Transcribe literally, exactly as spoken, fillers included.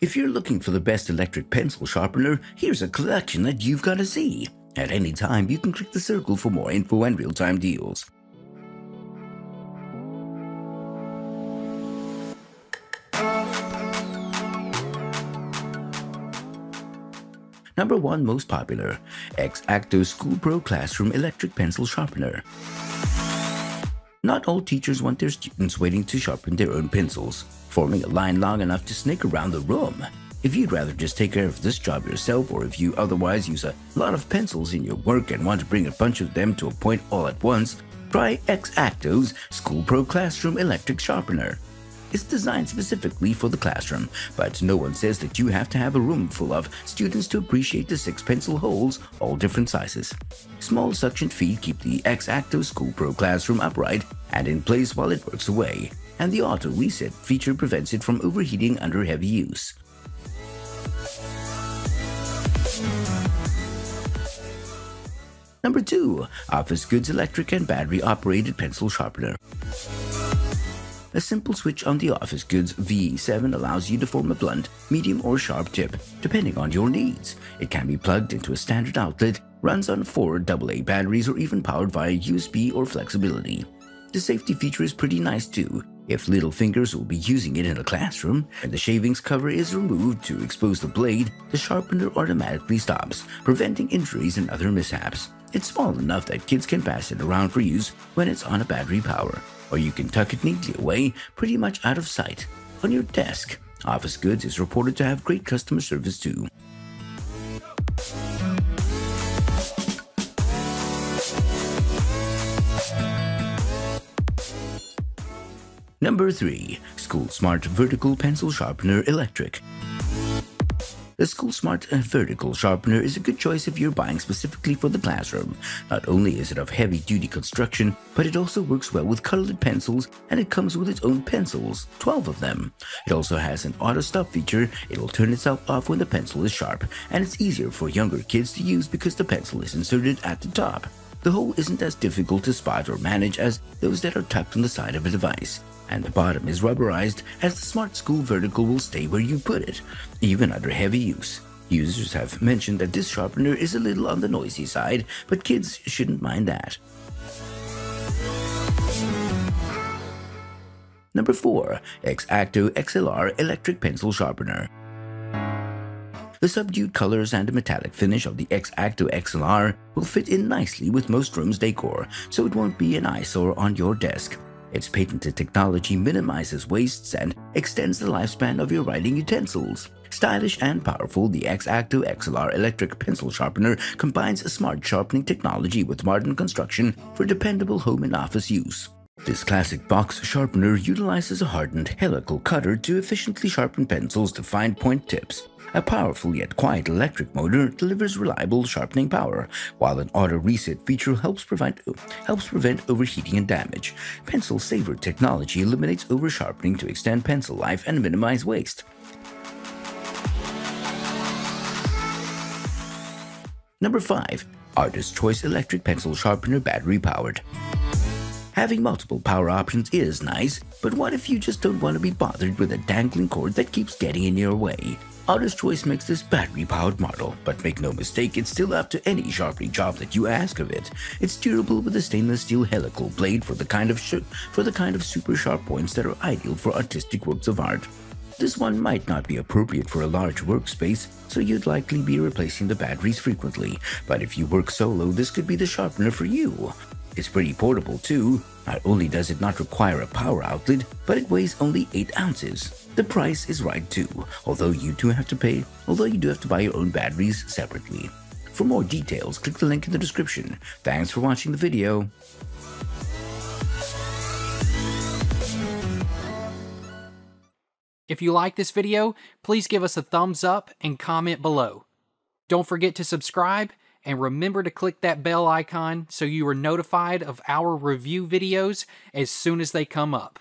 If you're looking for the best electric pencil sharpener, here's a collection that you've got to see. At any time, you can click the circle for more info and real-time deals. Number one most popular, X-Acto School Pro Classroom Electric Pencil Sharpener. Not all teachers want their students waiting to sharpen their own pencils, forming a line long enough to snake around the room. If you'd rather just take care of this job yourself, or if you otherwise use a lot of pencils in your work and want to bring a bunch of them to a point all at once, try X-Acto's School Pro Classroom Electric Sharpener. It's designed specifically for the classroom, but no one says that you have to have a room full of students to appreciate the six pencil holes, all different sizes. Small suction feet keep the X-Acto School Pro Classroom upright and in place while it works away, and the auto reset feature prevents it from overheating under heavy use. Number two, OfficeGoods Electric and Battery Operated Pencil Sharpener. A simple switch on the OfficeGoods V E seven allows you to form a blunt, medium or sharp tip, depending on your needs. It can be plugged into a standard outlet, runs on four double A batteries, or even powered via U S B or flexibility. The safety feature is pretty nice too, if little fingers will be using it in a classroom. When the shavings cover is removed to expose the blade, the sharpener automatically stops, preventing injuries and other mishaps. It's small enough that kids can pass it around for use when it's on a battery power, or you can tuck it neatly away, pretty much out of sight, on your desk. OfficeGoods is reported to have great customer service too. Number three. School Smart Vertical Pencil Sharpener Electric. The School Smart Vertical Sharpener is a good choice if you're buying specifically for the classroom. Not only is it of heavy-duty construction, but it also works well with colored pencils, and it comes with its own pencils, twelve of them. It also has an auto-stop feature. It'll turn itself off when the pencil is sharp, and it's easier for younger kids to use because the pencil is inserted at the top. The hole isn't as difficult to spot or manage as those that are tucked on the side of a device, and the bottom is rubberized, as the Smart School Vertical will stay where you put it, even under heavy use. Users have mentioned that this sharpener is a little on the noisy side, but kids shouldn't mind that. Number four. X-Acto X L R Electric Pencil Sharpener. The subdued colors and metallic finish of the X-Acto X L R will fit in nicely with most rooms' decor, so it won't be an eyesore on your desk. Its patented technology minimizes wastes and extends the lifespan of your writing utensils. Stylish and powerful, the X-Acto X L R Electric Pencil Sharpener combines a smart sharpening technology with modern construction for dependable home and office use. This classic box sharpener utilizes a hardened helical cutter to efficiently sharpen pencils to fine point tips. A powerful yet quiet electric motor delivers reliable sharpening power, while an auto reset feature helps prevent, helps prevent overheating and damage. Pencil saver technology eliminates oversharpening to extend pencil life and minimize waste. Number five. Artist's Choice Electric Pencil Sharpener Battery Powered. Having multiple power options is nice, but what if you just don't want to be bothered with a dangling cord that keeps getting in your way? Artist's Choice makes this battery-powered model, but make no mistake, it's still up to any sharpening job that you ask of it. It's durable with a stainless steel helical blade for the kind of for the kind of super sharp points that are ideal for artistic works of art. This one might not be appropriate for a large workspace, so you'd likely be replacing the batteries frequently, but if you work solo, this could be the sharpener for you. It's pretty portable too. Not only does it not require a power outlet, but it weighs only eight ounces. The price is right too, although you do have to pay, although you do have to buy your own batteries separately. For more details, click the link in the description. Thanks for watching the video. If you like this video, please give us a thumbs up and comment below. Don't forget to subscribe, and remember to click that bell icon so you are notified of our review videos as soon as they come up.